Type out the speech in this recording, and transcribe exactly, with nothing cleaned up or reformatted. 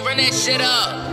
Hey, run that shit up.